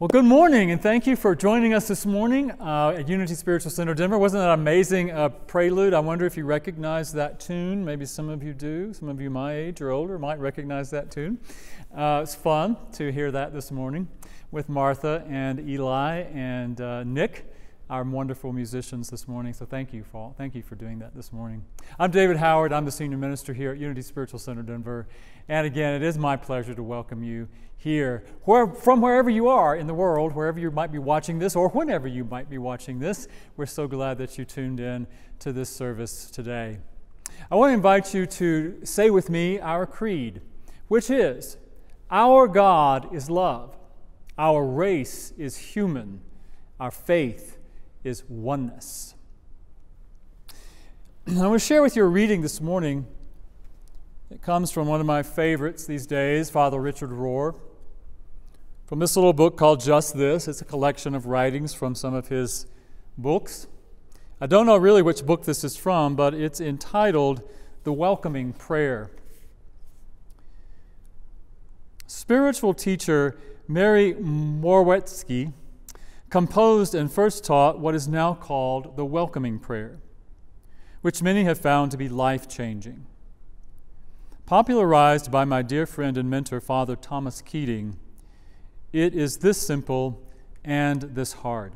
Well, good morning, and thank you for joining us this morning at Unity Spiritual Center Denver. Wasn't that an amazing prelude? I wonder if you recognize that tune. Maybe some of you do. Some of you my age or older might recognize that tune. It's fun to hear that this morning with Martha and Eli and Nick, our wonderful musicians this morning. So thank you, for doing that this morning. I'm David Howard. I'm the senior minister here at Unity Spiritual Center Denver. And again, it is my pleasure to welcome you here, from wherever you are in the world, wherever you might be watching this or whenever you might be watching this. We're so glad that you tuned in to this service today. I want to invite you to say with me our creed, which is, our God is love, our race is human, our faith is oneness. I'm going to share with you a reading this morning. It comes from one of my favorites these days, Father Richard Rohr, from this little book called Just This. It's a collection of writings from some of his books. I don't know really which book this is from, but it's entitled The Welcoming Prayer. Spiritual teacher Mary Morwetski composed and first taught what is now called the Welcoming Prayer, which many have found to be life-changing. Popularized by my dear friend and mentor, Father Thomas Keating, it is this simple and this hard.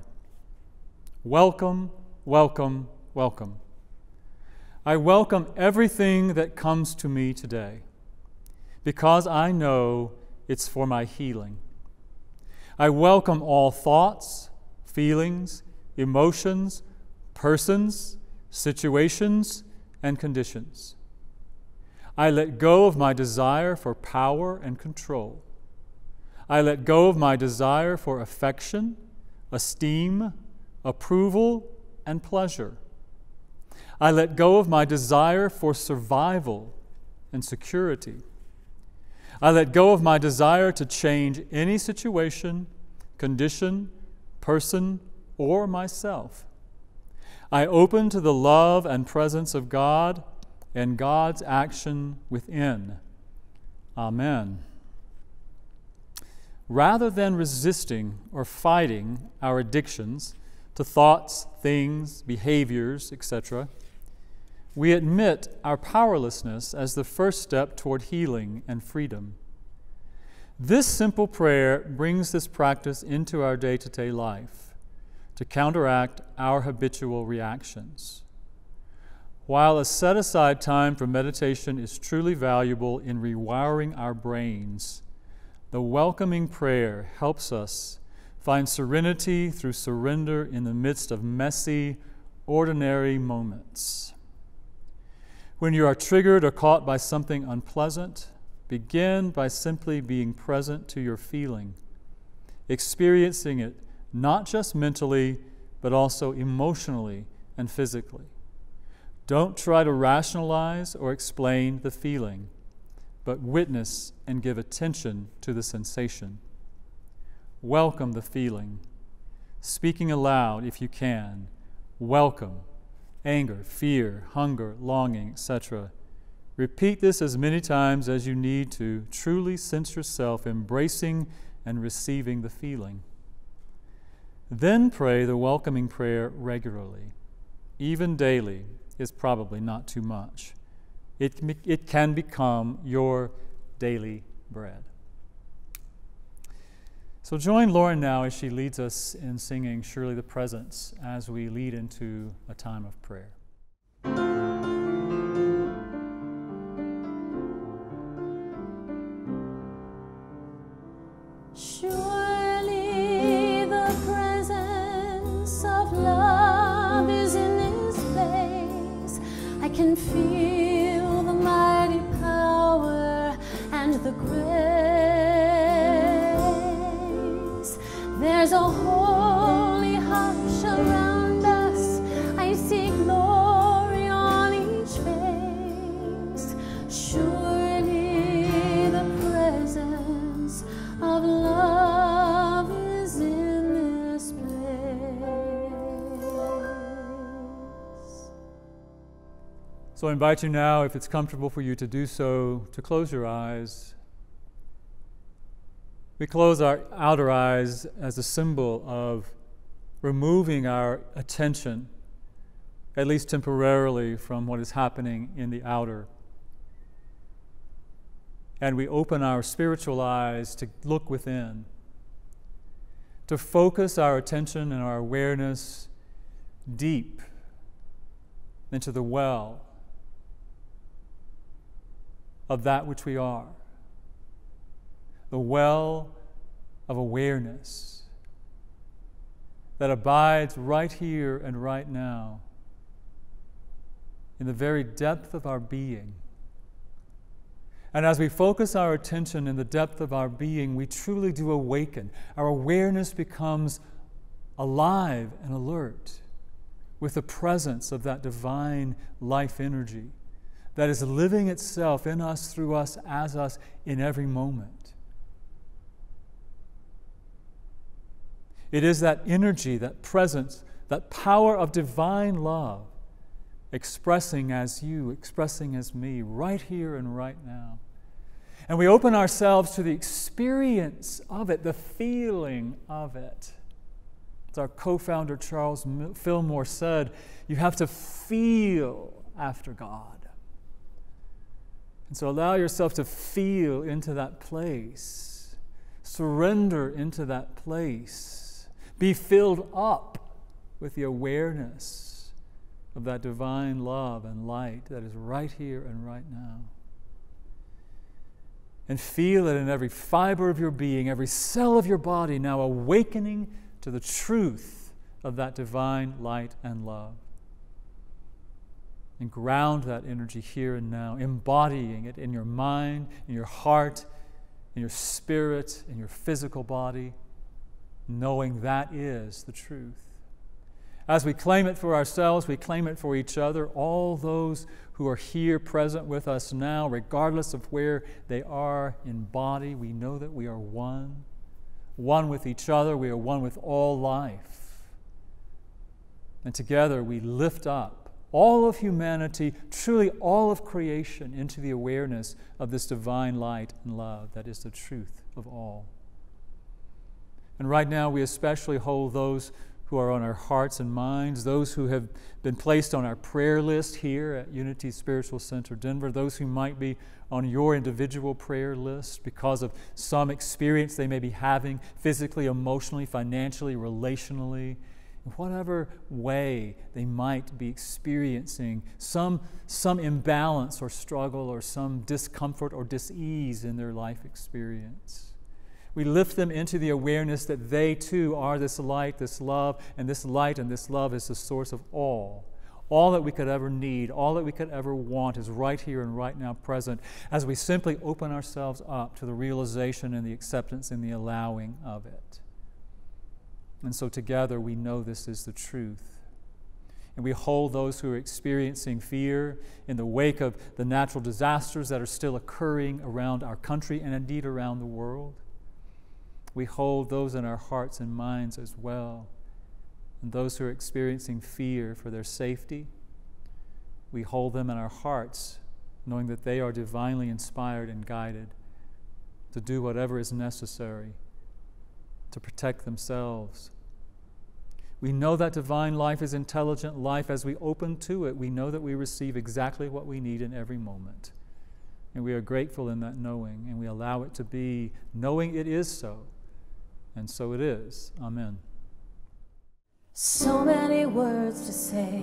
Welcome, welcome, welcome. I welcome everything that comes to me today because I know it's for my healing. I welcome all thoughts, feelings, emotions, persons, situations, and conditions. I let go of my desire for power and control. I let go of my desire for affection, esteem, approval, and pleasure. I let go of my desire for survival and security. I let go of my desire to change any situation, condition, person, or myself. I open to the love and presence of God and God's action within. Amen. Rather than resisting or fighting our addictions to thoughts, things, behaviors, etc., we admit our powerlessness as the first step toward healing and freedom. This simple prayer brings this practice into our day-to-day life to counteract our habitual reactions. While a set-aside time for meditation is truly valuable in rewiring our brains, the welcoming prayer helps us find serenity through surrender in the midst of messy, ordinary moments. When you are triggered or caught by something unpleasant, begin by simply being present to your feeling, experiencing it not just mentally, but also emotionally and physically. Don't try to rationalize or explain the feeling, but witness and give attention to the sensation. Welcome the feeling, speaking aloud if you can. Welcome anger, fear, hunger, longing, etc. Repeat this as many times as you need to truly sense yourself embracing and receiving the feeling. Then pray the welcoming prayer regularly. Even daily is probably not too much. It can become your daily bread. So join Lauren now as she leads us in singing Surely the Presence as we lead into a time of prayer. Surely the presence of love is in this place. I can feel the mighty power and the grace. There's a holy hush around us. I see glory on each face. Surely the presence of love is in this place. So I invite you now, if it's comfortable for you to do so, to close your eyes. We close our outer eyes as a symbol of removing our attention, at least temporarily, from what is happening in the outer. And we open our spiritual eyes to look within, to focus our attention and our awareness deep into the well of that which we are. The well of awareness that abides right here and right now in the very depth of our being. And as we focus our attention in the depth of our being, we truly do awaken. Our awareness becomes alive and alert with the presence of that divine life energy that is living itself in us, through us, as us, in every moment. It is that energy, that presence, that power of divine love expressing as you, expressing as me, right here and right now. And we open ourselves to the experience of it, the feeling of it. As our co-founder Charles Fillmore said, you have to feel after God. And so allow yourself to feel into that place, surrender into that place. Be filled up with the awareness of that divine love and light that is right here and right now. and feel it in every fiber of your being, every cell of your body now awakening to the truth of that divine light and love. And ground that energy here and now, embodying it in your mind, in your heart, in your spirit, in your physical body, knowing that is the truth. As we claim it for ourselves, we claim it for each other, all those who are here present with us now, regardless of where they are in body, we know that we are one. One with each other, we are one with all life. And together we lift up all of humanity, truly all of creation, into the awareness of this divine light and love that is the truth of all. And right now we especially hold those who are on our hearts and minds, those who have been placed on our prayer list here at Unity Spiritual Center Denver, those who might be on your individual prayer list because of some experience they may be having physically, emotionally, financially, relationally, in whatever way they might be experiencing some imbalance or struggle or some discomfort or dis-ease in their life experience. We lift them into the awareness that they too are this light, this love, and this light and this love is the source of all. All that we could ever need, all that we could ever want is right here and right now present as we simply open ourselves up to the realization and the acceptance and the allowing of it. And so together we know this is the truth. And we hold those who are experiencing fear in the wake of the natural disasters that are still occurring around our country and indeed around the world. We hold those in our hearts and minds as well. And those who are experiencing fear for their safety, we hold them in our hearts, knowing that they are divinely inspired and guided to do whatever is necessary to protect themselves. We know that divine life is intelligent life. As we open to it, we know that we receive exactly what we need in every moment. And we are grateful in that knowing, and we allow it to be, knowing it is so. And so it is. Amen. So many words to say,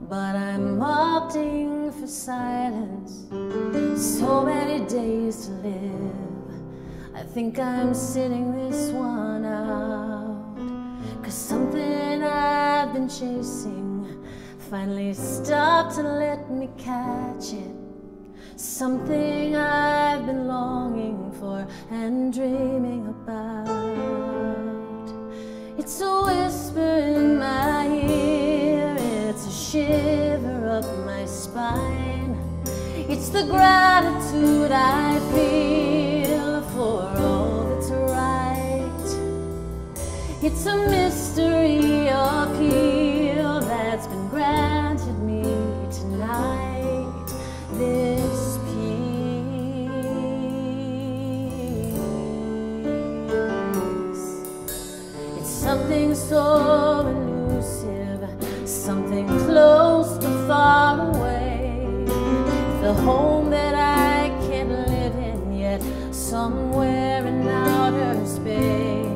but I'm opting for silence. So many days to live, I think I'm sitting this one out. 'Cause something I've been chasing finally stopped to let me catch it. Something I've been longing for and dreaming about. It's a whisper in my ear, it's a shiver up my spine. It's the gratitude I feel for all that's right. It's a mystery appeal that's been granted me tonight. Something so elusive, something close but far away. The home that I can't live in yet, somewhere in outer space.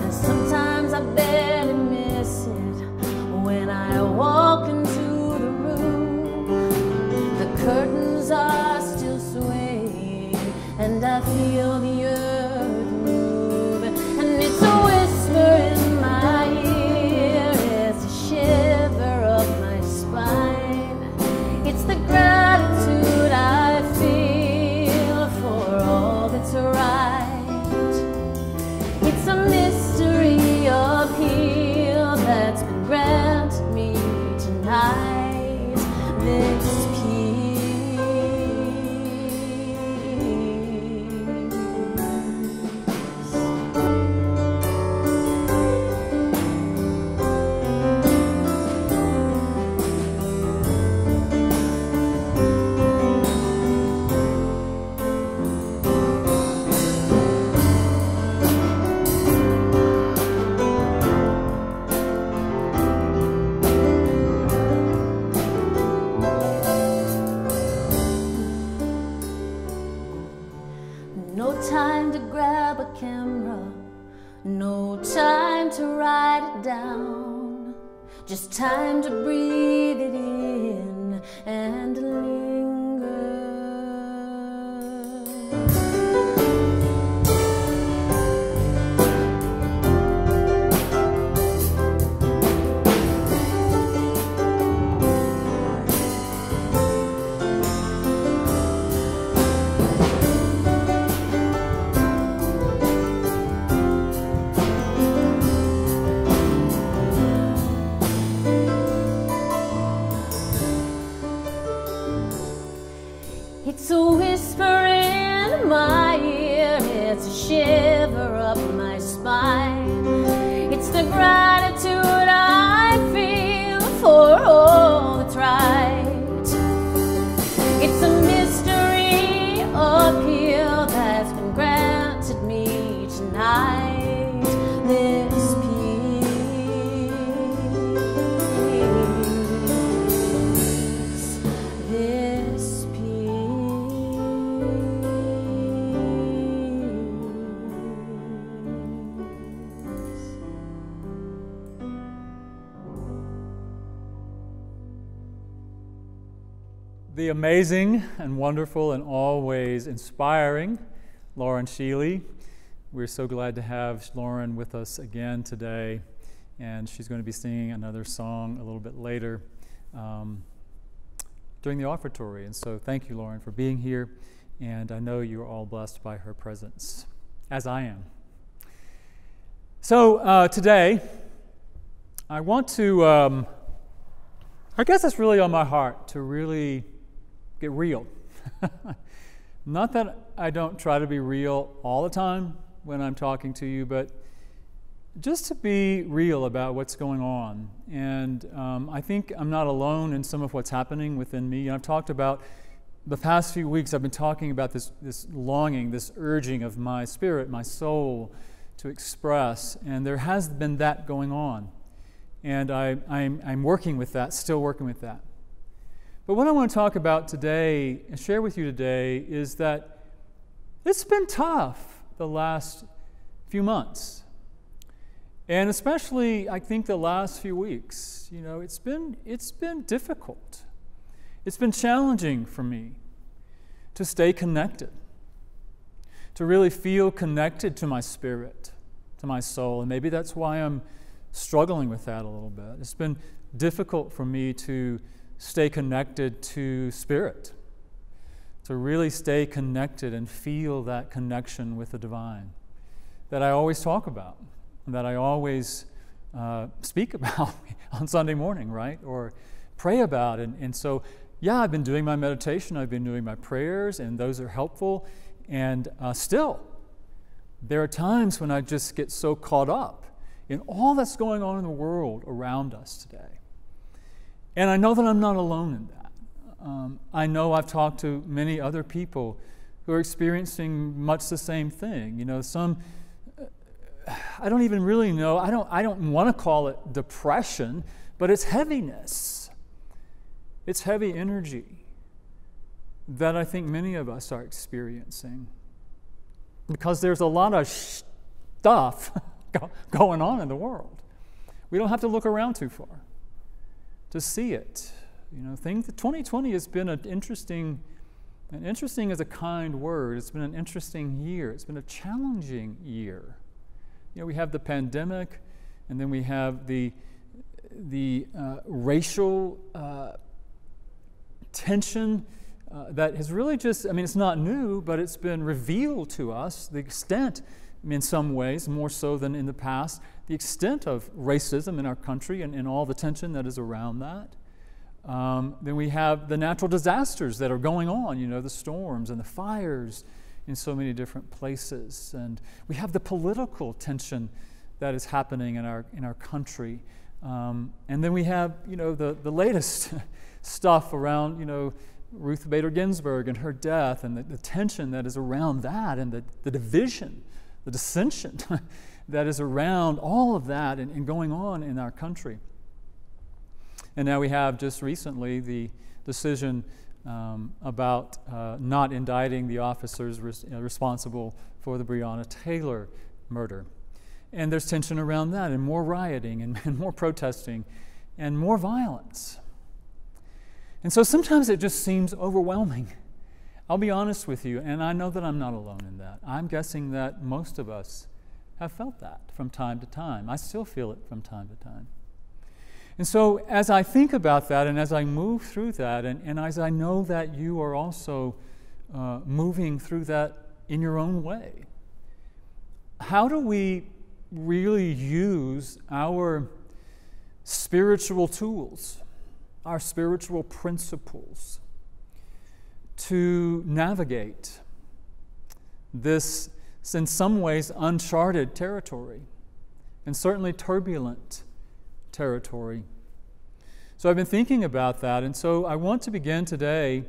And sometimes I barely miss it when I walk into the room. The curtains are still swaying, and I feel the earth move. And it's a in my ear, it's a shiver up my spine. It's the gratitude I feel for all that's right. It's a mystery appeal that's been granted me tonight. This just time to breathe it in and linger. It's a whisper in my ear, it's a shiver up my spine. It's the gratitude I feel for all that's right. It's a mystery appeal that's been granted me tonight, this peace, this peace. The amazing and wonderful and always inspiring Lauren Shealy. We're so glad to have Lauren with us again today, and she's going to be singing another song a little bit later during the offertory. And so thank you, Lauren, for being here, and I know you're all blessed by her presence, as I am. So today, I want to, I guess it's really on my heart to really get real. Not that I don't try to be real all the time when I'm talking to you, but just to be real about what's going on. And I think I'm not alone in some of what's happening within me. And I've talked about the past few weeks, I've been talking about this longing, this urging of my spirit, my soul to express. And there has been that going on. And I'm working with that, still working with that. But what I want to talk about today and share with you today is that it's been tough the last few months, and especially I think the last few weeks. You know, it's been difficult. It's been challenging for me to stay connected, to really feel connected to my spirit, to my soul, and maybe that's why I'm struggling with that a little bit. It's been difficult for me to stay connected to spirit, to really stay connected and feel that connection with the divine that I always talk about, that I always speak about on Sunday morning, right? Or pray about. And so, yeah, I've been doing my meditation, I've been doing my prayers, and those are helpful. And still, there are times when I just get so caught up in all that's going on in the world around us today. And I know that I'm not alone in that. I know I've talked to many other people who are experiencing much the same thing. You know, some, I don't even really know, I don't want to call it depression, but it's heaviness. It's heavy energy that I think many of us are experiencing because there's a lot of stuff going on in the world. We don't have to look around too far to see it. You know, 2020 has been an interesting is a kind word. It's been an interesting year. It's been a challenging year. You know, we have the pandemic, and then we have the racial tension that has really just, I mean, it's not new, but it's been revealed to us, the extent, in some ways, more so than in the past, the extent of racism in our country and all the tension that is around that. Then we have the natural disasters that are going on, you know, the storms and the fires in so many different places. And we have the political tension that is happening in our country. And then we have, you know, the latest stuff around, you know, Ruth Bader Ginsburg and her death and the tension that is around that and the division, the dissension that is around all of that and going on in our country. And now we have just recently the decision about not indicting the officers responsible for the Breonna Taylor murder. And there's tension around that, and more rioting, and more protesting, and more violence. And so sometimes it just seems overwhelming. I'll be honest with you, and I know that I'm not alone in that. I'm guessing that most of us have felt that from time to time. I still feel it from time to time. And so as I think about that, and as I move through that, and as I know that you are also moving through that in your own way, how do we really use our spiritual tools, our spiritual principles to navigate this, in some ways, uncharted territory, and certainly turbulent territory. So I've been thinking about that, and so I want to begin today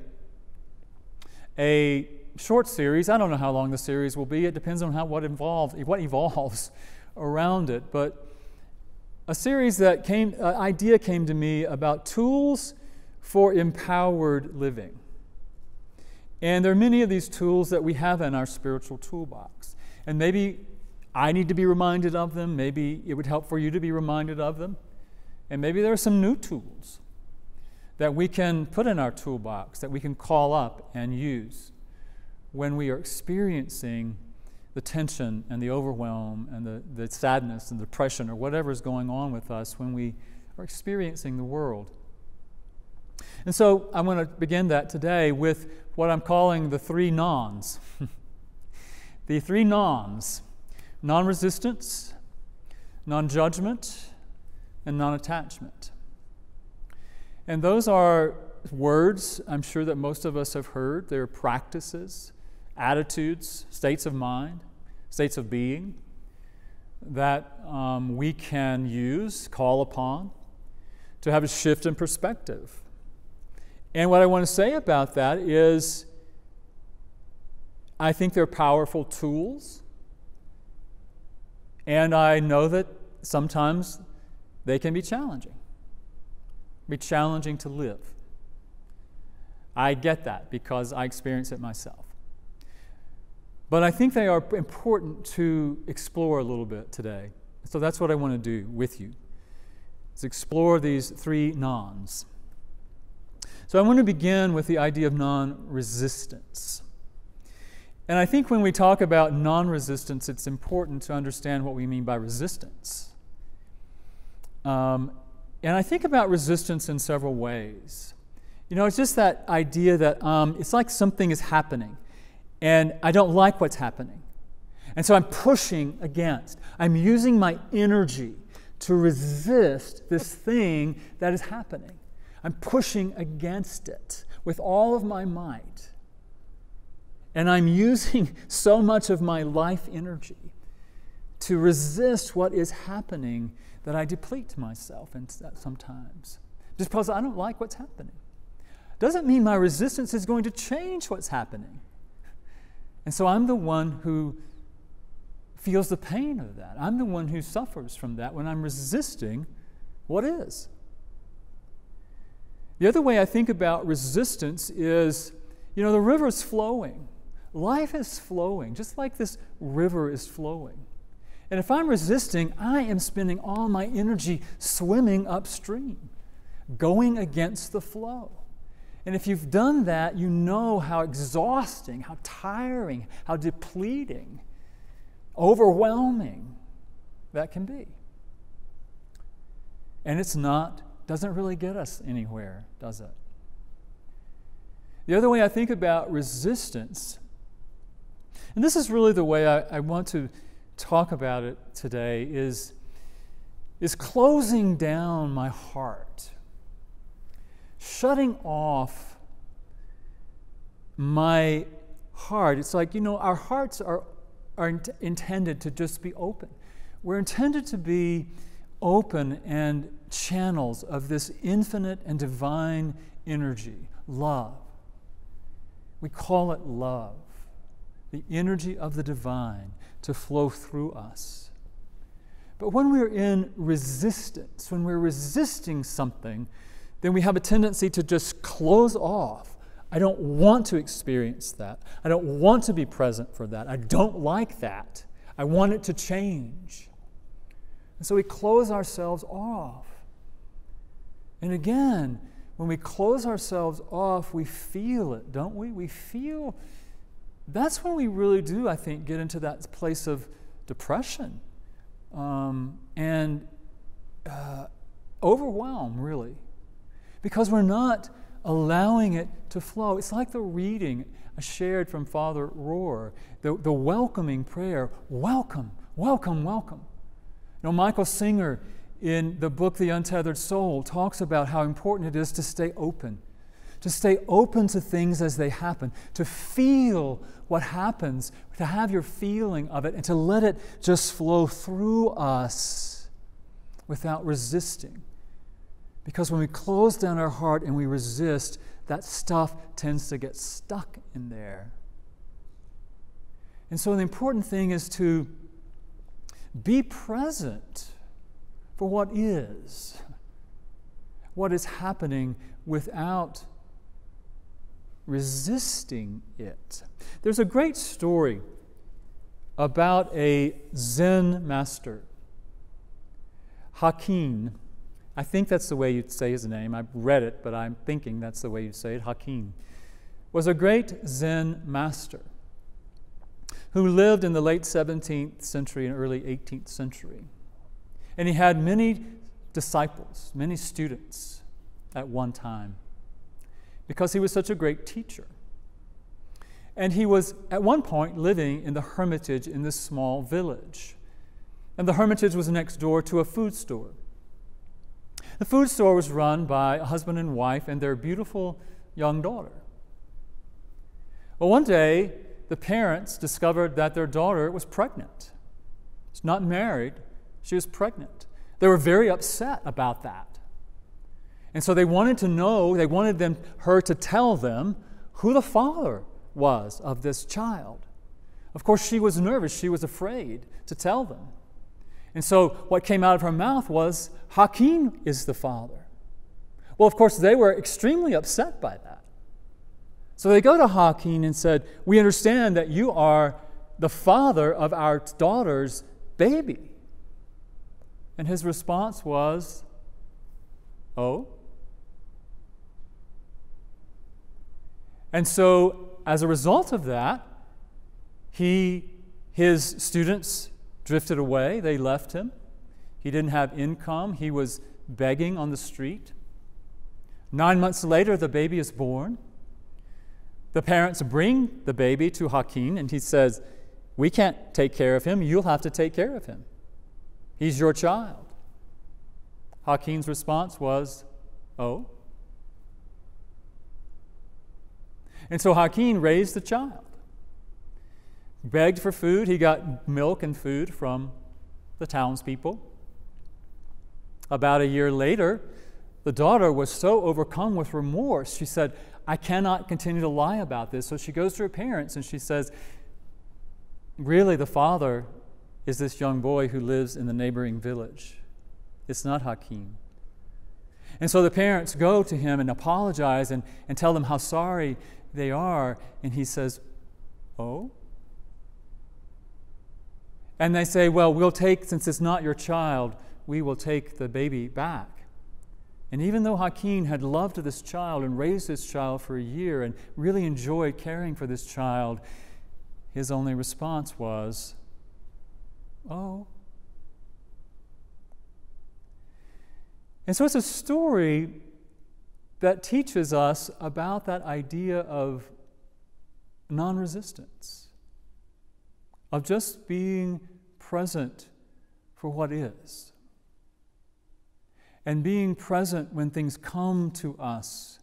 a short series. I don't know how long the series will be. It depends on what evolves around it. But a series that idea came to me about tools for empowered living. And there are many of these tools that we have in our spiritual toolbox. And maybe I need to be reminded of them. Maybe it would help for you to be reminded of them. And maybe there are some new tools that we can put in our toolbox, that we can call up and use when we are experiencing the tension and the overwhelm and the sadness and depression or whatever is going on with us when we are experiencing the world. And so I'm going to begin that today with what I'm calling the three nons. The three nons: non-resistance, non-judgment, and non-attachment. And those are words I'm sure that most of us have heard. They're practices, attitudes, states of mind, states of being that we can use, call upon, to have a shift in perspective. And what I want to say about that is I think they're powerful tools, and I know that sometimes they can be challenging to live. I get that because I experience it myself. But I think they are important to explore a little bit today. So that's what I want to do with you, is explore these three nons. So I want to begin with the idea of non-resistance. And I think when we talk about non-resistance, it's important to understand what we mean by resistance. And I think about resistance in several ways. You know, it's just that idea that it's like something is happening, and I don't like what's happening. And so I'm pushing against. I'm using my energy to resist this thing that is happening. I'm pushing against it with all of my might. And I'm using so much of my life energy to resist what is happening that I deplete myself sometimes. Just because I don't like what's happening. Doesn't mean my resistance is going to change what's happening. And so I'm the one who feels the pain of that. I'm the one who suffers from that when I'm resisting what is. The other way I think about resistance is, you know, the river's flowing. Life is flowing, just like this river is flowing. And if I'm resisting, I am spending all my energy swimming upstream, going against the flow. And if you've done that, you know how exhausting, how tiring, how depleting, overwhelming that can be. And it's not, doesn't really get us anywhere, does it? The other way I think about resistance, and this is really the way I want to talk about it today, is closing down my heart, shutting off my heart. It's like, you know, our hearts are intended to just be open. We're intended to be open and channels of this infinite and divine energy, love. We call it love, the energy of the divine to flow through us. But when we're in resistance, when we're resisting something, then we have a tendency to just close off. I don't want to experience that. I don't want to be present for that. I don't like that. I want it to change. And so we close ourselves off. And again, when we close ourselves off, we feel it, don't we? We feel, that's when we really do, I think, get into that place of depression and overwhelm, really, because we're not allowing it to flow. It's like the reading I shared from Father Rohr, the welcoming prayer, welcome, welcome, welcome. You know, Michael Singer in the book The Untethered Soul talks about how important it is to stay open, to stay open to things as they happen, to feel what happens, to have your feeling of it, and to let it just flow through us without resisting. Because when we close down our heart and we resist, that stuff tends to get stuck in there. And so the important thing is to be present for what is happening without resisting it. There's a great story about a Zen master, Hakuin. I think that's the way you'd say his name. I've read it, but I'm thinking that's the way you say it. Hakuin was a great Zen master who lived in the late 17th century and early 18th century. And he had many disciples, many students at one time, because he was such a great teacher. And he was, at one point, living in the hermitage in this small village. And the hermitage was next door to a food store. The food store was run by a husband and wife and their beautiful young daughter. Well, one day, the parents discovered that their daughter was pregnant. She's not married, she was pregnant. They were very upset about that. And so they wanted to know, they wanted her to tell them who the father was of this child. Of course, she was nervous, she was afraid to tell them. And so what came out of her mouth was, Hakuin is the father. Well, of course, they were extremely upset by that. So they go to Hakuin and said, we understand that you are the father of our daughter's baby. And his response was, oh? And so as a result of that, his students drifted away. They left him. He didn't have income. He was begging on the street. 9 months later, the baby is born. The parents bring the baby to Hakuin, and he says, we can't take care of him. You'll have to take care of him. He's your child. Hakuin's response was, oh. And so Hakuin raised the child, begged for food. He got milk and food from the townspeople. About a year later, the daughter was so overcome with remorse, she said, I cannot continue to lie about this. So she goes to her parents and she says, really, the father is this young boy who lives in the neighboring village. It's not Hakuin. And so the parents go to him and apologize and tell them how sorry they are. And he says, oh? And they say, well, we'll take, since it's not your child, we will take the baby back. And even though Hakuin had loved this child and raised this child for a year and really enjoyed caring for this child, his only response was, oh. And so it's a story that teaches us about that idea of non-resistance, of just being present for what is. And being present when things come to us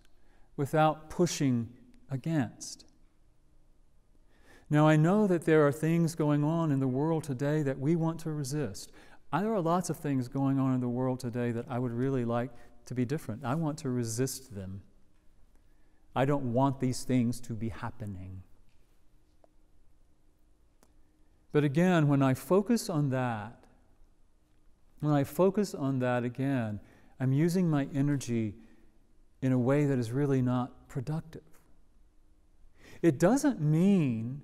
without pushing against. Now, I know that there are things going on in the world today that we want to resist. There are lots of things going on in the world today that I would really like to be different. I want to resist them. I don't want these things to be happening. But again, when I focus on that, again, I'm using my energy in a way that is really not productive. It doesn't mean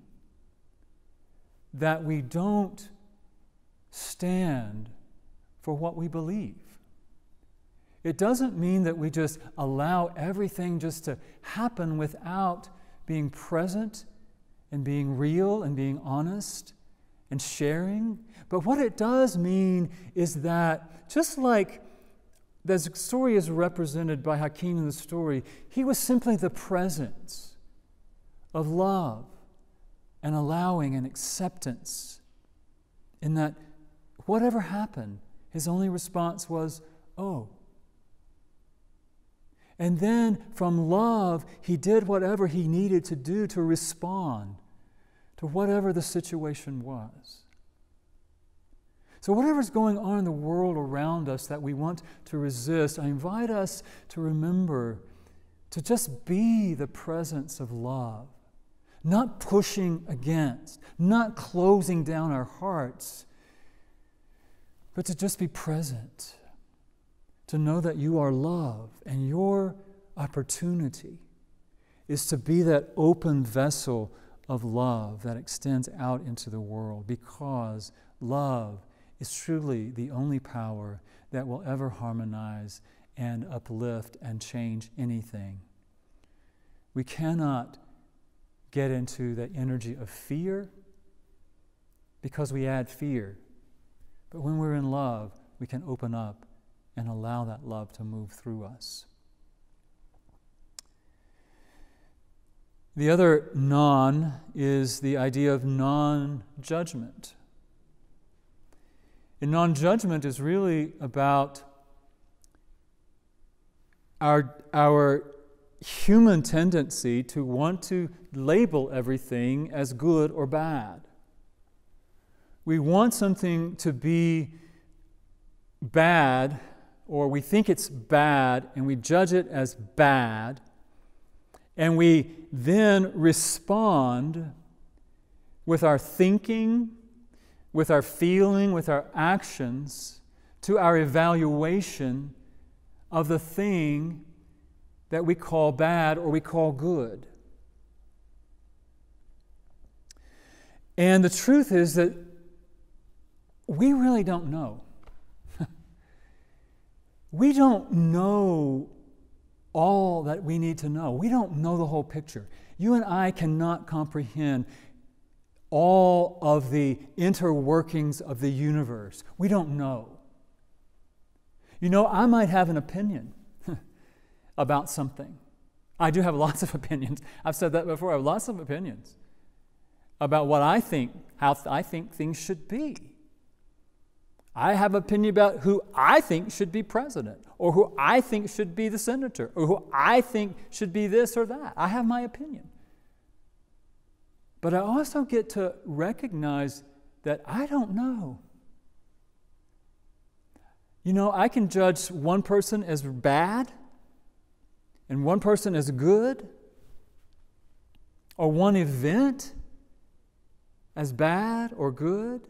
that we don't stand for what we believe. It doesn't mean that we just allow everything just to happen without being present and being real and being honest and sharing. But what it does mean is that just like the story is represented by Hakuin in the story, he was simply the presence of love and allowing and acceptance, in that whatever happened, his only response was, oh. And then from love, he did whatever he needed to do to respond to whatever the situation was. So whatever's going on in the world around us that we want to resist, I invite us to remember to just be the presence of love, not pushing against, not closing down our hearts, but to just be present, to know that you are love and your opportunity is to be that open vessel of love that extends out into the world, because love is truly the only power that will ever harmonize and uplift and change anything. We cannot get into the energy of fear because we add fear. But when we're in love, we can open up and allow that love to move through us. The other non is the idea of non-judgment. And non-judgment is really about our human tendency to want to label everything as good or bad. We want something to be bad, or we think it's bad, and we judge it as bad, and we then respond with our thinking, with our feeling, with our actions, to our evaluation of the thing that we call bad or we call good. And the truth is that we really don't know. We don't know all that we need to know. We don't know the whole picture. You and I cannot comprehend all of the interworkings of the universe. We don't know. You know, I might have an opinion about something. I do have lots of opinions. I've said that before. I have lots of opinions about what I think, how I think things should be. I have an opinion about who I think should be president, or who I think should be the senator, or who I think should be this or that. I have my opinion. But I also get to recognize that I don't know. You know, I can judge one person as bad and one person as good, or one event as bad or good.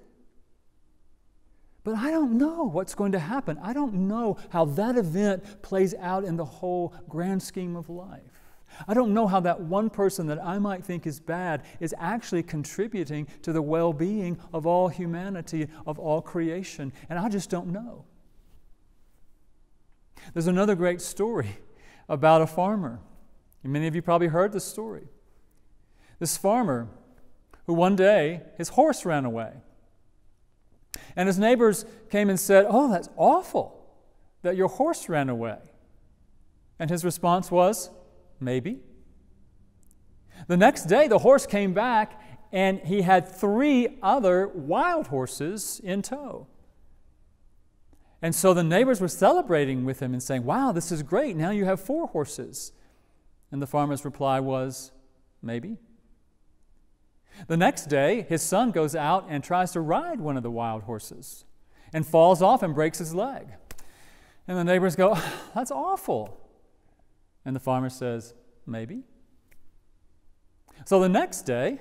But I don't know what's going to happen. I don't know how that event plays out in the whole grand scheme of life. I don't know how that one person that I might think is bad is actually contributing to the well-being of all humanity, of all creation, and I just don't know. There's another great story about a farmer. Many of you probably heard this story. This farmer who one day, his horse ran away. And his neighbors came and said, "Oh, that's awful that your horse ran away." And his response was, "Maybe." The next day, the horse came back, and he had 3 other wild horses in tow. And so the neighbors were celebrating with him and saying, "Wow, this is great. Now you have 4 horses." And the farmer's reply was, "Maybe." The next day, his son goes out and tries to ride one of the wild horses and falls off and breaks his leg. And the neighbors go, "That's awful." And the farmer says, "Maybe." So the next day,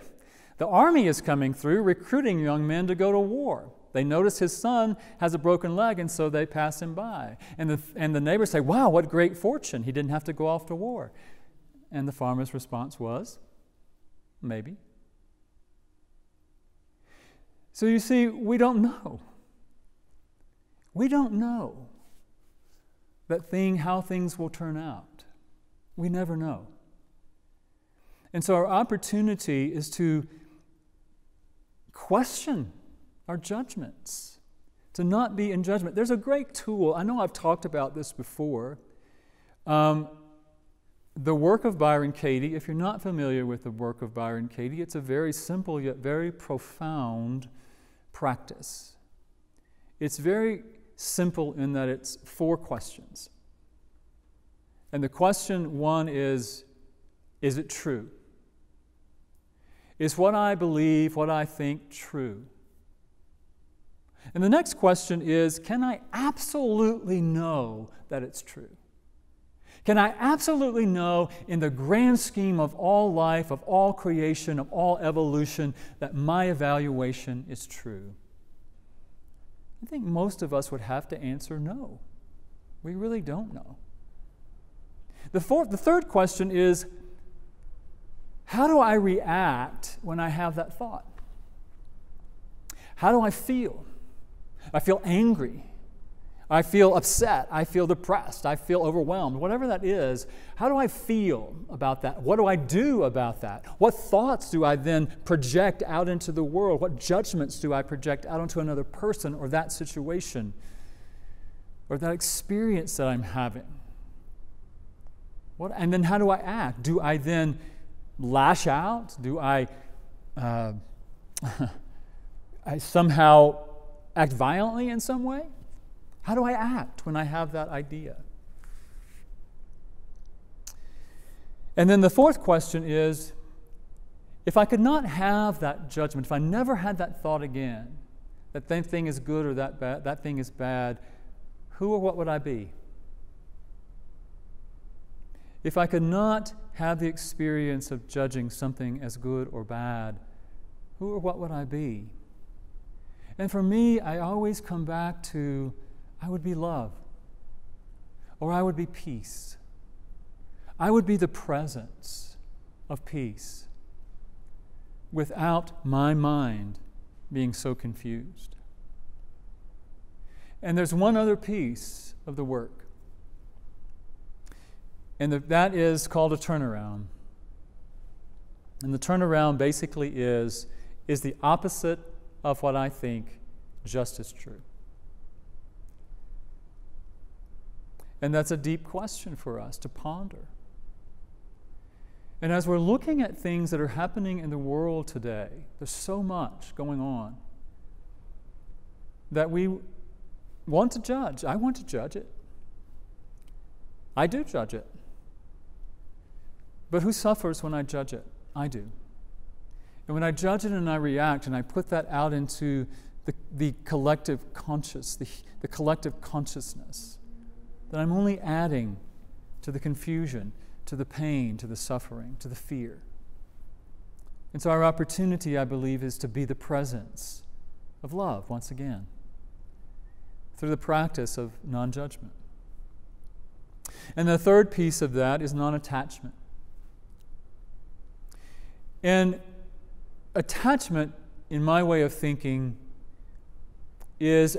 the army is coming through, recruiting young men to go to war. They notice his son has a broken leg, and so they pass him by. And the neighbors say, "Wow, what great fortune. He didn't have to go off to war." And the farmer's response was, "Maybe." So you see, we don't know. We don't know how things will turn out. We never know. And so our opportunity is to question our judgments, to not be in judgment. There's a great tool. I know I've talked about this before. The work of Byron Katie, if you're not familiar with the work of Byron Katie, it's a very simple yet very profound practice. It's very simple in that it's 4 questions. And the question one is it true? Is what I believe, what I think, true? And the next question is, can I absolutely know that it's true? Can I absolutely know in the grand scheme of all life, of all creation, of all evolution, that my evaluation is true? I think most of us would have to answer no. We really don't know. The third question is, how do I react when I have that thought? How do I feel? I feel angry. I feel upset, I feel depressed, I feel overwhelmed, whatever that is. How do I feel about that? What do I do about that? What thoughts do I then project out into the world? What judgments do I project out onto another person or that situation or that experience that I'm having? And then how do I act? Do I then lash out? Do I somehow act violently in some way? How do I act when I have that idea? And then the fourth question is, if I could not have that judgment, if I never had that thought again, that thing is good or that thing is bad, who or what would I be? If I could not have the experience of judging something as good or bad, who or what would I be? And for me, I always come back to, I would be love, or I would be peace. I would be the presence of peace without my mind being so confused. And there's one other piece of the work, and that is called a turnaround. And the turnaround basically is the opposite of what I think just as true. And that's a deep question for us to ponder. And as we're looking at things that are happening in the world today, there's so much going on that we want to judge. I want to judge it. I do judge it. But who suffers when I judge it? I do. And when I judge it and I react and I put that out into the collective conscious, the collective consciousness, that I'm only adding to the confusion, to the pain, to the suffering, to the fear. And so our opportunity, I believe, is to be the presence of love once again through the practice of non-judgment. And the third piece of that is non-attachment. And attachment, in my way of thinking, is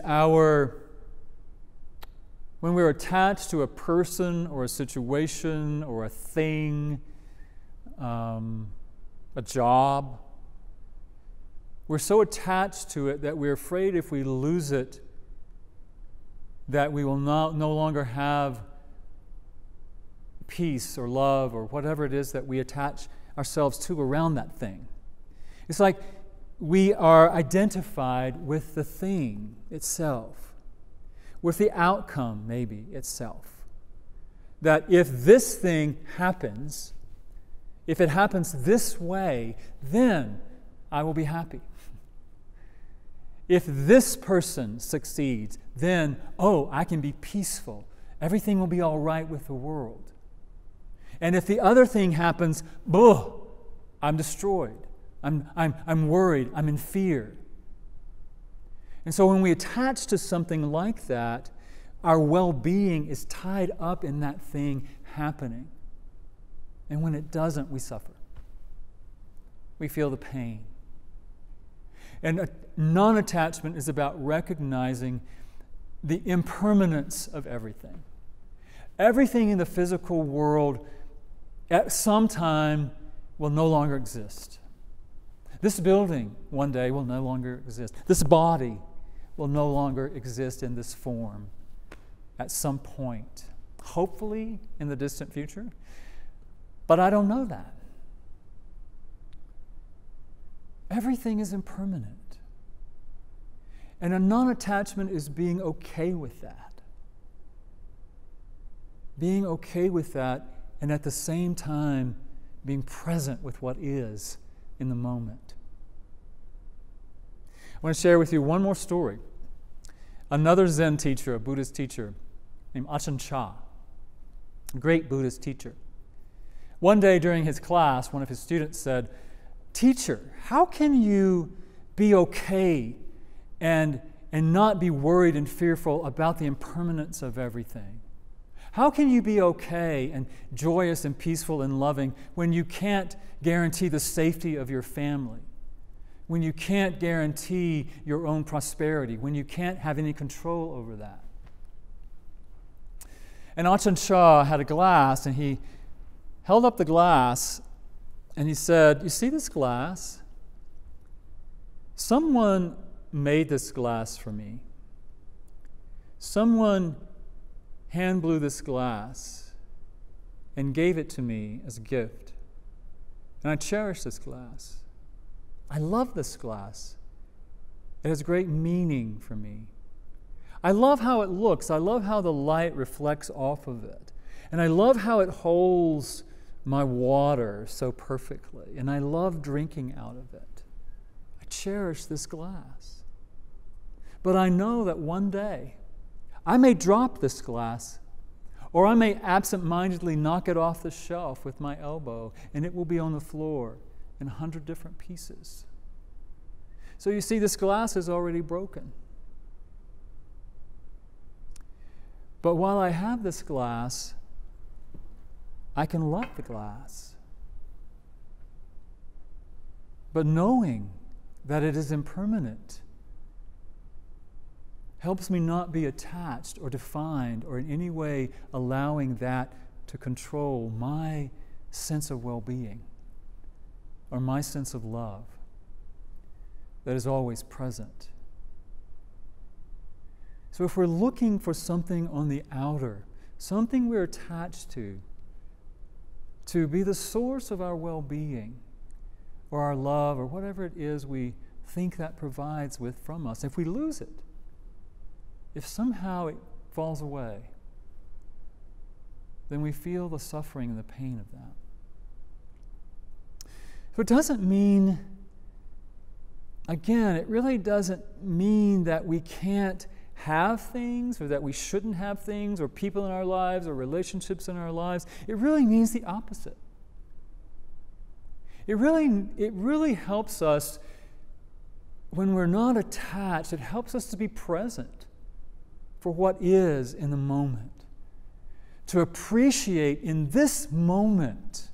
when we're attached to a person or a situation or a thing, a job, we're so attached to it that we're afraid if we lose it that we will no longer have peace or love or whatever it is that we attach ourselves to around that thing. It's like we are identified with the thing itself, with the outcome, maybe, itself. That if this thing happens, if it happens this way, then I will be happy. If this person succeeds, then, oh, I can be peaceful. Everything will be all right with the world. And if the other thing happens, ugh, I'm destroyed. I'm worried. I'm in fear. And so when we attach to something like that, our well-being is tied up in that thing happening. And when it doesn't, we suffer. We feel the pain. And non-attachment is about recognizing the impermanence of everything. Everything in the physical world at some time will no longer exist. This building one day will no longer exist. This body will no longer exist in this form at some point, hopefully in the distant future, but I don't know that. Everything is impermanent, and a non-attachment is being okay with that, being okay with that, and at the same time being present with what is in the moment. I want to share with you one more story. Another Zen teacher, a Buddhist teacher named Ajahn Chah, a great Buddhist teacher. One day during his class, one of his students said, "Teacher, how can you be okay and not be worried and fearful about the impermanence of everything? How can you be okay and joyous and peaceful and loving when you can't guarantee the safety of your family, when you can't guarantee your own prosperity, when you can't have any control over that?" And Ajahn Chah had a glass, and he held up the glass and he said, "You see this glass? Someone made this glass for me. Someone hand blew this glass and gave it to me as a gift. And I cherish this glass. I love this glass. It has great meaning for me. I love how it looks. I love how the light reflects off of it. And I love how it holds my water so perfectly. And I love drinking out of it. I cherish this glass. But I know that one day I may drop this glass, or I may absentmindedly knock it off the shelf with my elbow, and it will be on the floor in 100 different pieces. So you see, this glass is already broken. But while I have this glass, I can love the glass. But knowing that it is impermanent helps me not be attached or defined or in any way allowing that to control my sense of well-being or my sense of love that is always present." So if we're looking for something on the outer, something we're attached to be the source of our well-being or our love or whatever it is we think that provides with from us, if we lose it, if somehow it falls away, then we feel the suffering and the pain of that. So it doesn't mean, again, it really doesn't mean that we can't have things or that we shouldn't have things or people in our lives or relationships in our lives. It really means the opposite. It really helps us when we're not attached. It helps us to be present for what is in the moment, to appreciate in this moment.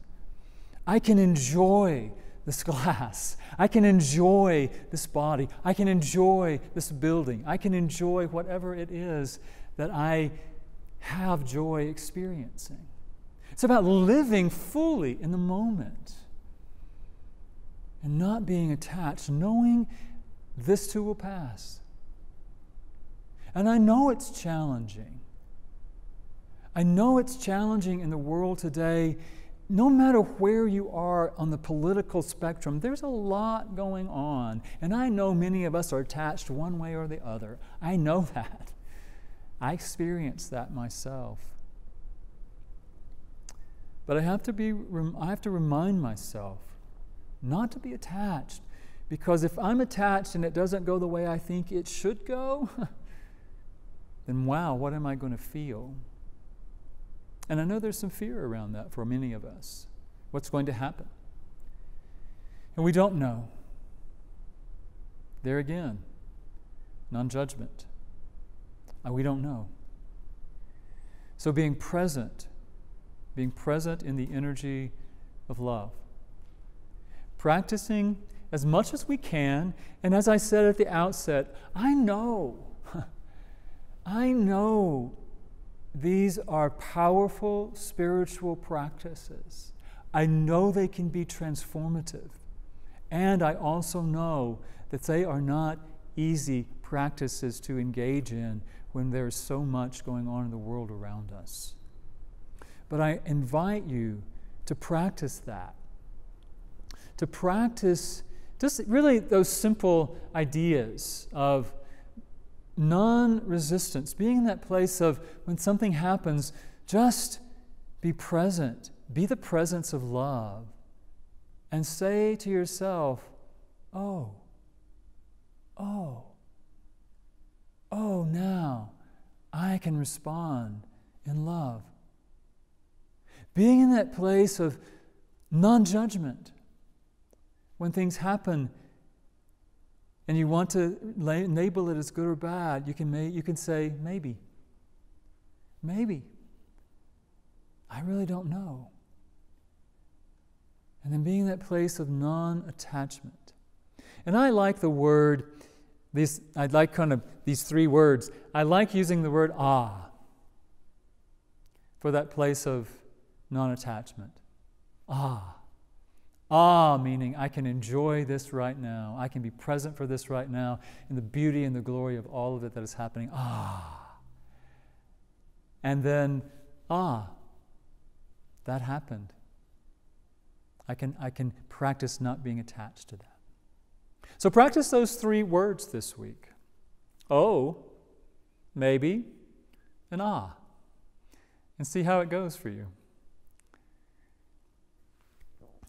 I can enjoy this glass. I can enjoy this body. I can enjoy this building. I can enjoy whatever it is that I have joy experiencing. It's about living fully in the moment and not being attached, knowing this too will pass. And I know it's challenging. I know it's challenging in the world today. No matter where you are on the political spectrum, there's a lot going on. And I know many of us are attached one way or the other. I know that. I experienced that myself. But I have to remind myself not to be attached, because if I'm attached and it doesn't go the way I think it should go, then wow, what am I going to feel? And I know there's some fear around that for many of us. What's going to happen? And we don't know. There again, non-judgment. We don't know. So being present in the energy of love, practicing as much as we can. And as I said at the outset, I know these are powerful spiritual practices. I know they can be transformative. And I also know that they are not easy practices to engage in when there is so much going on in the world around us. But I invite you to practice that, to practice just really those simple ideas of non-resistance, being in that place of when something happens, Just be present. Be the presence of love. And say to yourself, oh, now I can respond in love. Being in that place of non-judgment. When things happen and you want to label it as good or bad, you can say, maybe. I really don't know. And then being in that place of non-attachment. And I like the word, I like kind of these three words. I like using the word ah for that place of non-attachment. Ah. Ah, meaning I can enjoy this right now. I can be present for this right now in the beauty and the glory of all of it that is happening. Ah. And then, ah, that happened. I can practice not being attached to that. So practice those three words this week. Oh, maybe, and ah. And see how it goes for you.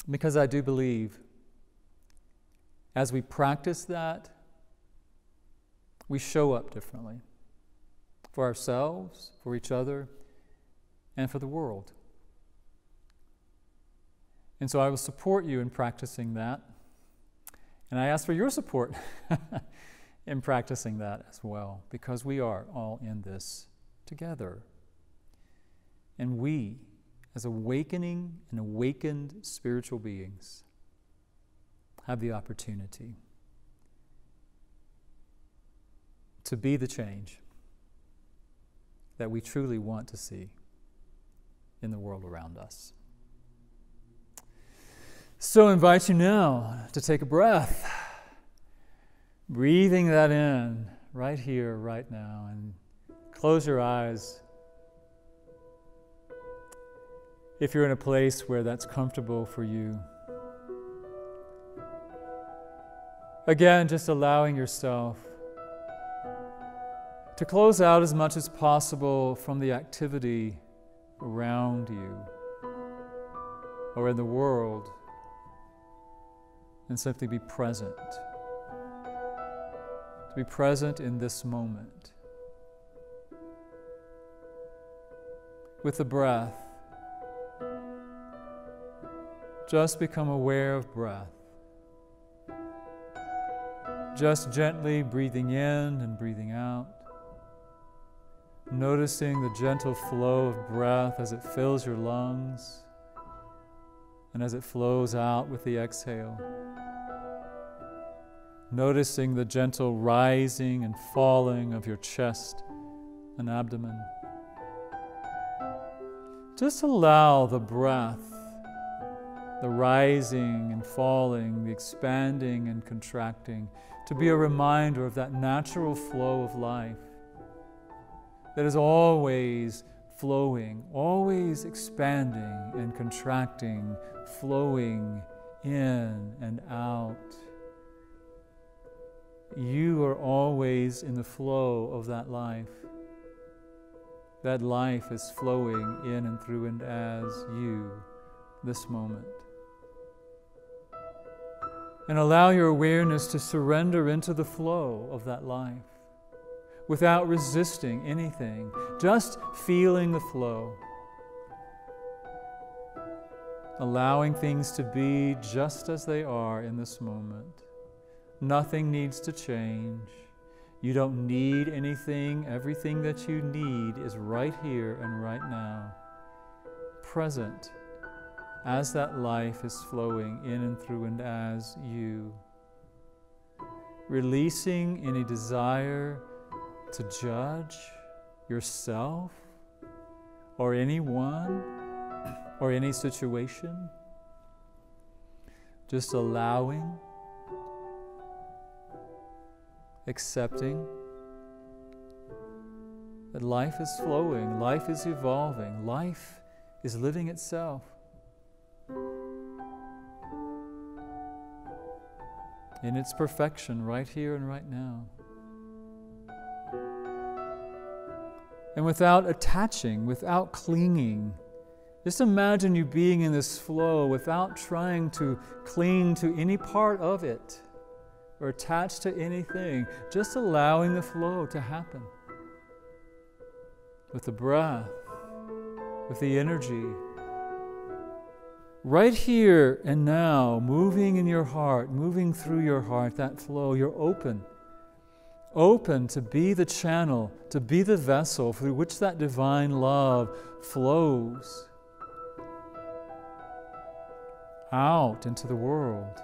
Because I do believe as we practice that, we show up differently for ourselves, for each other, and for the world. And so I will support you in practicing that. And I ask for your support in practicing that as well, because we are all in this together. And we, as awakening and awakened spiritual beings, have the opportunity to be the change that we truly want to see in the world around us. So I invite you now to take a breath, breathing that in right here, right now, and close your eyes. If you're in a place where that's comfortable for you. Again, just allowing yourself to close out as much as possible from the activity around you or in the world, and simply be present. To be present in this moment. With the breath, just become aware of breath. Just gently breathing in and breathing out. Noticing the gentle flow of breath as it fills your lungs and as it flows out with the exhale. Noticing the gentle rising and falling of your chest and abdomen. Just allow the breath, the rising and falling, the expanding and contracting, to be a reminder of that natural flow of life that is always flowing, always expanding and contracting, flowing in and out. You are always in the flow of that life. That life is flowing in and through and as you, this moment. And allow your awareness to surrender into the flow of that life without resisting anything, just feeling the flow. Allowing things to be just as they are in this moment. Nothing needs to change. You don't need anything. Everything that you need is right here and right now, present as that life is flowing in and through and as you, releasing any desire to judge yourself or anyone or any situation, just allowing, accepting that life is flowing, life is evolving, life is living itself. In its perfection, right here and right now. and without attaching, without clinging. Just imagine you being in this flow without trying to cling to any part of it or attach to anything, just allowing the flow to happen. With the breath, with the energy. Right here and now, moving in your heart, moving through your heart, that flow, you're open. Open to be the channel, to be the vessel through which that divine love flows out into the world.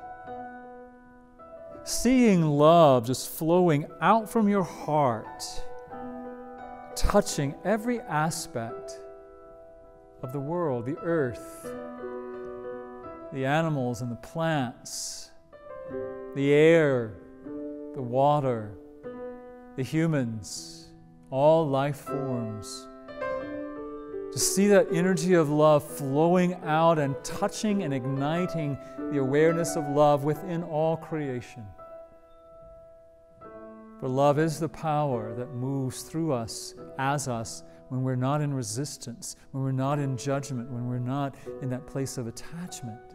Seeing love just flowing out from your heart, touching every aspect of the world, the earth, the animals and the plants, the air, the water, the humans, all life forms. To see that energy of love flowing out and touching and igniting the awareness of love within all creation. For love is the power that moves through us, as us, when we're not in resistance, when we're not in judgment, when we're not in that place of attachment.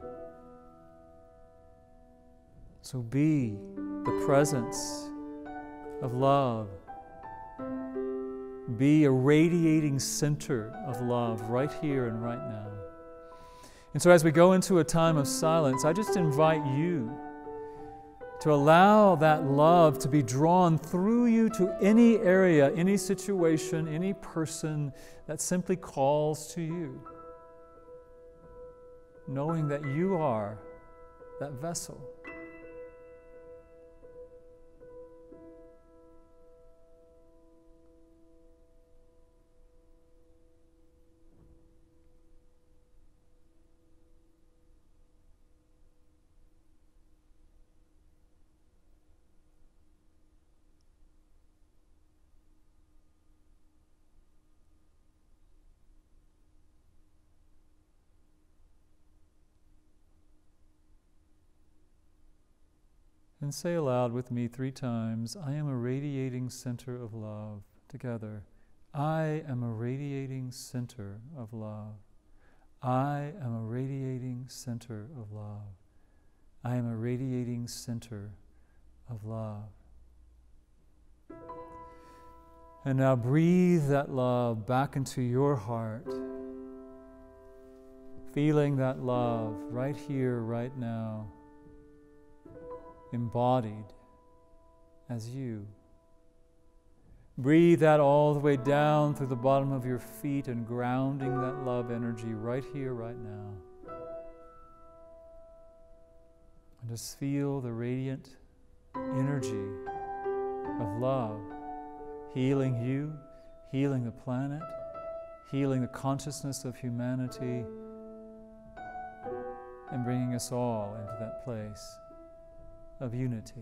So be the presence of love. Be a radiating center of love right here and right now. And so as we go into a time of silence, I just invite you to allow that love to be drawn through you to any area, any situation, any person that simply calls to you, knowing that you are that vessel. And say aloud with me 3 times, I am a radiating center of love. Together, I am a radiating center of love. I am a radiating center of love. I am a radiating center of love. And now breathe that love back into your heart. Feeling that love right here, right now. Embodied as you. Breathe that all the way down through the bottom of your feet and grounding that love energy right here, right now. And just feel the radiant energy of love healing you, healing the planet, healing the consciousness of humanity, and bringing us all into that place of unity,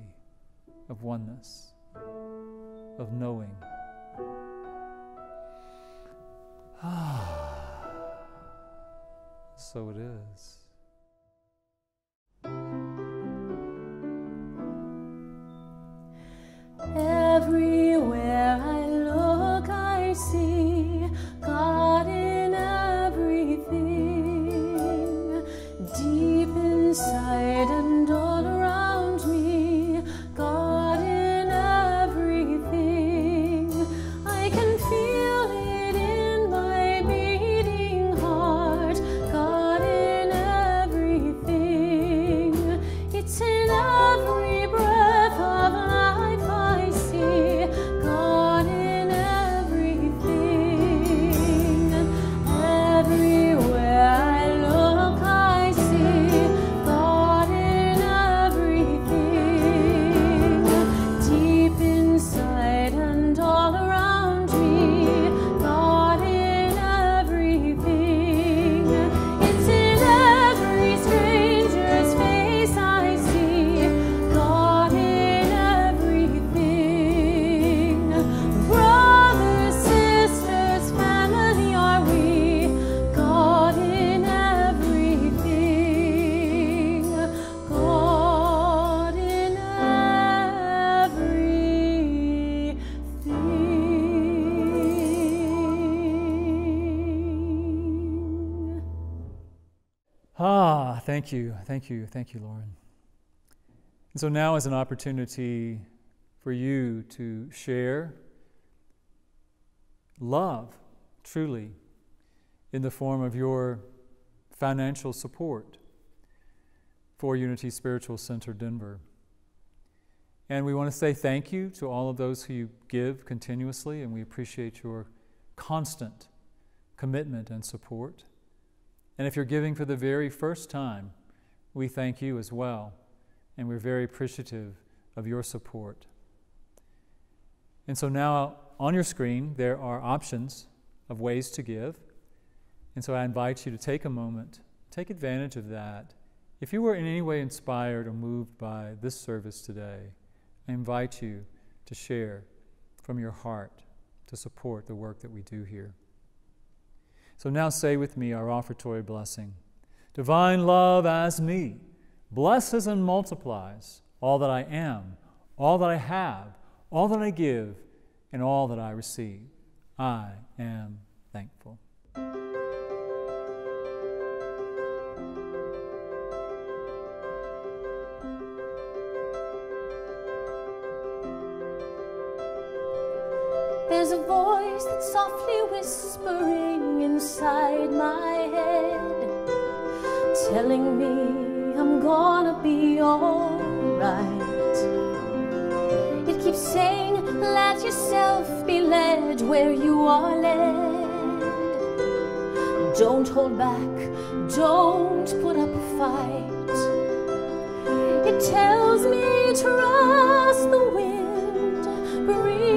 of oneness, of knowing. Ah, so it is. Everywhere I look, I see God in everything, deep inside and all around. Breath of life I see God in everything. Thank you, Lauren. And so now is an opportunity for you to share love, truly, in the form of your financial support for Unity Spiritual Center Denver. And we want to say thank you to all of those who give continuously, and we appreciate your constant commitment and support. And if you're giving for the very first time, we thank you as well, and we're very appreciative of your support. And so now on your screen, there are options of ways to give. And so I invite you to take a moment, take advantage of that. If you were in any way inspired or moved by this service today, I invite you to share from your heart to support the work that we do here. So now say with me our offertory blessing. Divine love as me blesses and multiplies all that I am, all that I have, all that I give, and all that I receive. I am thankful. There's a voice that's softly whispering inside my head, telling me I'm gonna be alright. It keeps saying, let yourself be led where you are led. Don't hold back, don't put up a fight. It tells me trust the wind, breathe.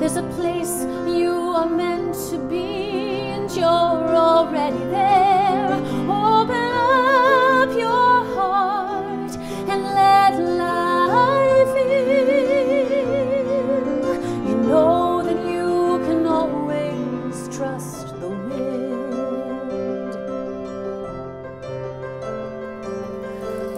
There's a place you are meant to be, and you're already there. Open up your heart and let life in. You know that you can always trust the wind.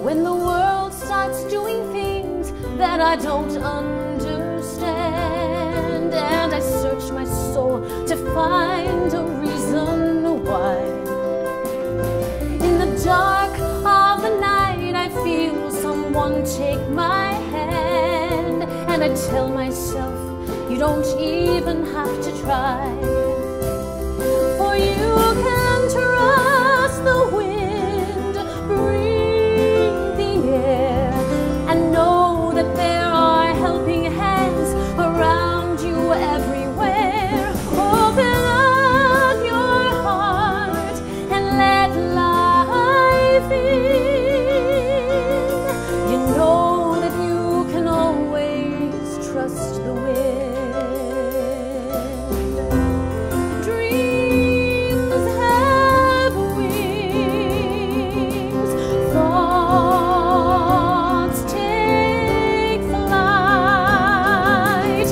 When the world starts doing things that I don't understand, and I search my soul to find a reason why. In the dark of the night, I feel someone take my hand, and I tell myself, you don't even have to try, for you can trust the wind, breathe the air, and know that there are helping hands around everywhere. Open up your heart and let life in. You know that you can always trust the wind. Dreams have wings, thoughts take flight.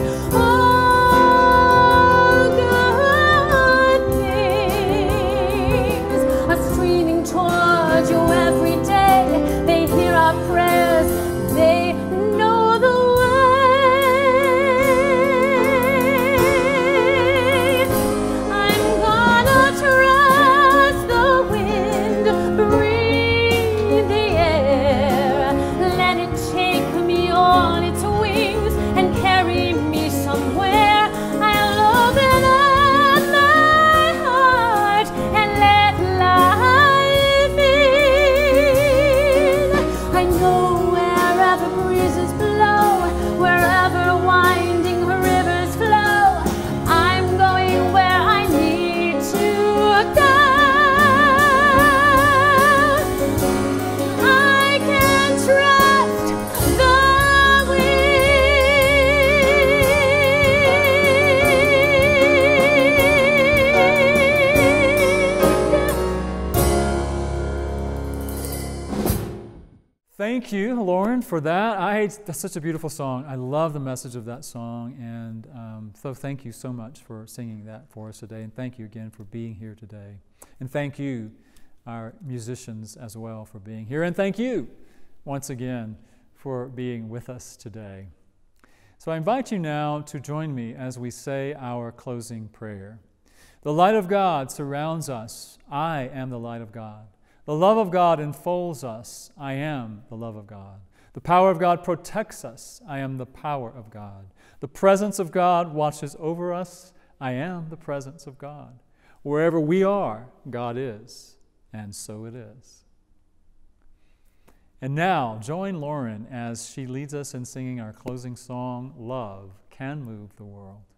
Thank you, Lauren, for that. That's such a beautiful song. I love the message of that song, and so thank you so much for singing that for us today, and thank you again for being here today. And thank you, our musicians, as well, for being here, and thank you, once again, for being with us today. So I invite you now to join me as we say our closing prayer. The light of God surrounds us. I am the light of God. The love of God enfolds us. I am the love of God. The power of God protects us. I am the power of God. The presence of God watches over us. I am the presence of God. Wherever we are, God is, and so it is. And now, join Lauren as she leads us in singing our closing song, Love Can Move the World.